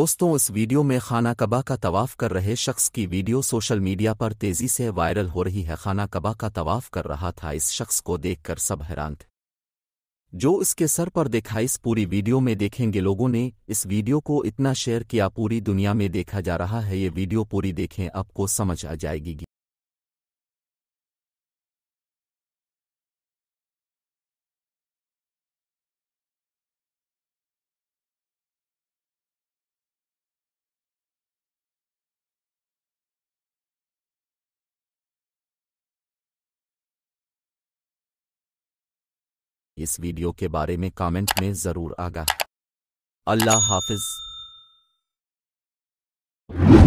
दोस्तों, इस वीडियो में खाना कबा का तवाफ कर रहे शख्स की वीडियो सोशल मीडिया पर तेजी से वायरल हो रही है। खाना कबा का तवाफ कर रहा था, इस शख्स को देखकर सब हैरान थे। जो इसके सर पर देखा, इस पूरी वीडियो में देखेंगे। लोगों ने इस वीडियो को इतना शेयर किया, पूरी दुनिया में देखा जा रहा है। ये वीडियो पूरी देखें, आपको समझ आ जाएगी। इस वीडियो के बारे में कमेंट में जरूर आगा। अल्लाह हाफिज।